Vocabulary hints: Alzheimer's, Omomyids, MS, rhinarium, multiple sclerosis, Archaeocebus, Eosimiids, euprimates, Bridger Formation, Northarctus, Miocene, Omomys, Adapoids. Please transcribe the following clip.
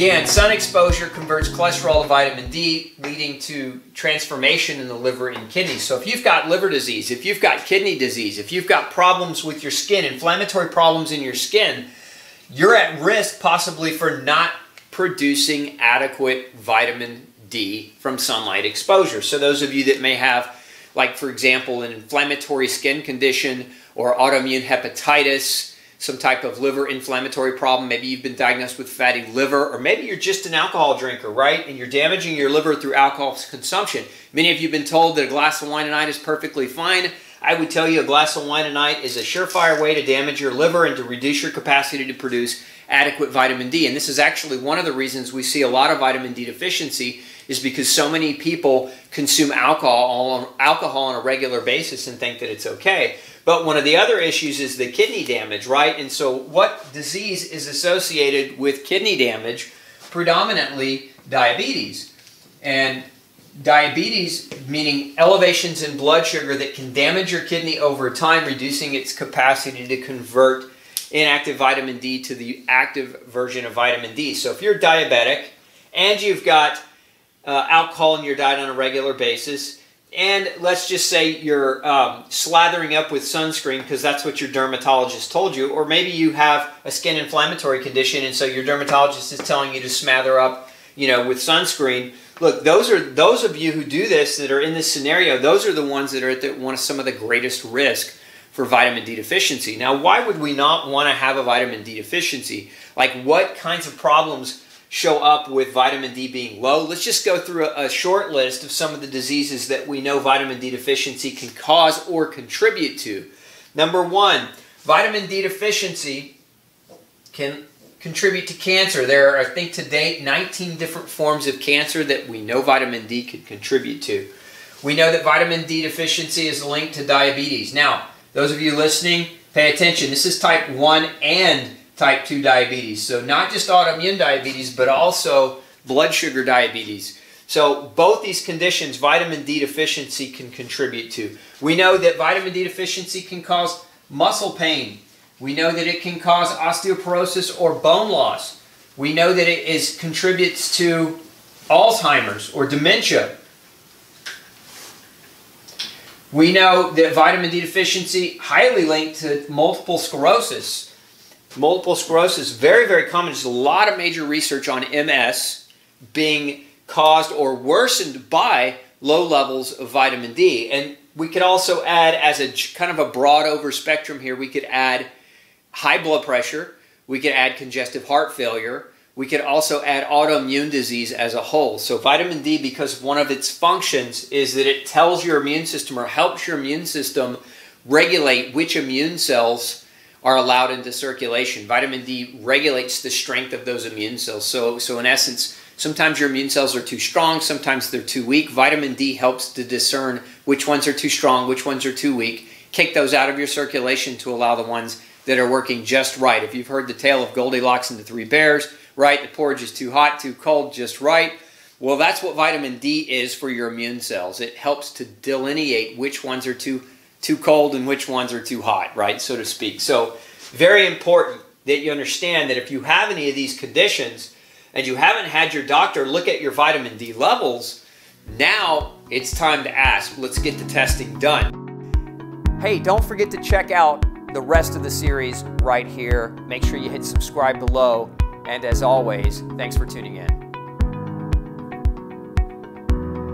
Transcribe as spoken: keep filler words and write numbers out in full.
Again, sun exposure converts cholesterol to vitamin D, leading to transformation in the liver and kidneys. So if you've got liver disease, if you've got kidney disease, if you've got problems with your skin, inflammatory problems in your skin, you're at risk possibly for not producing adequate vitamin D from sunlight exposure. So those of you that may have, like for example, an inflammatory skin condition or autoimmune hepatitis, some type of liver inflammatory problem, maybe you've been diagnosed with fatty liver, or maybe you're just an alcohol drinker, right? And you're damaging your liver through alcohol consumption. Many of you have been told that a glass of wine a night is perfectly fine. I would tell you a glass of wine a night is a surefire way to damage your liver and to reduce your capacity to produce adequate vitamin D. And this is actually one of the reasons we see a lot of vitamin D deficiency, is because so many people consume alcohol, alcohol on a regular basis and think that it's okay. But one of the other issues is the kidney damage, right? And so what disease is associated with kidney damage? Predominantly diabetes. And diabetes, meaning elevations in blood sugar that can damage your kidney over time, reducing its capacity to convert inactive vitamin D to the active version of vitamin D. So if you're diabetic and you've got uh, alcohol in your diet on a regular basis, and let's just say you're um, slathering up with sunscreen because that's what your dermatologist told you, or maybe you have a skin inflammatory condition and so your dermatologist is telling you to smother up, you know, with sunscreen. Look, those are those of you who do this, that are in this scenario, those are the ones that are at the, one of some of the greatest risk for vitamin D deficiency. Now, why would we not want to have a vitamin D deficiency? Like, what kinds of problems show up with vitamin D being low? Let's just go through a, a short list of some of the diseases that we know vitamin D deficiency can cause or contribute to. Number one, vitamin D deficiency can contribute to cancer. There are, I think to date, nineteen different forms of cancer that we know vitamin D could contribute to. We know that vitamin D deficiency is linked to diabetes. Now, those of you listening, pay attention. This is type one and type two diabetes. So not just autoimmune diabetes, but also blood sugar diabetes. So both these conditions, vitamin D deficiency can contribute to. We know that vitamin D deficiency can cause muscle pain. We know that it can cause osteoporosis or bone loss. We know that it is contributes to Alzheimer's or dementia. We know that vitamin D deficiency highly linked to multiple sclerosis. Multiple sclerosis, very, very common. There's a lot of major research on M S being caused or worsened by low levels of vitamin D. And we could also add, as a kind of a broad over spectrum here, we could add high blood pressure, we could add congestive heart failure, we could also add autoimmune disease as a whole. So vitamin D, because one of its functions is that it tells your immune system or helps your immune system regulate which immune cells are allowed into circulation. Vitamin D regulates the strength of those immune cells. So, so in essence, sometimes your immune cells are too strong, sometimes they're too weak. Vitamin D helps to discern which ones are too strong, which ones are too weak, kick those out of your circulation to allow the ones that are working just right. If you've heard the tale of Goldilocks and the Three Bears, right? The porridge is too hot, too cold, just right. Well, that's what vitamin D is for your immune cells. It helps to delineate which ones are too, too cold and which ones are too hot, right, so to speak. So very important that you understand that if you have any of these conditions and you haven't had your doctor look at your vitamin D levels, now it's time to ask. Let's get the testing done. Hey, don't forget to check out the rest of the series right here. Make sure you hit subscribe below. And as always, thanks for tuning in.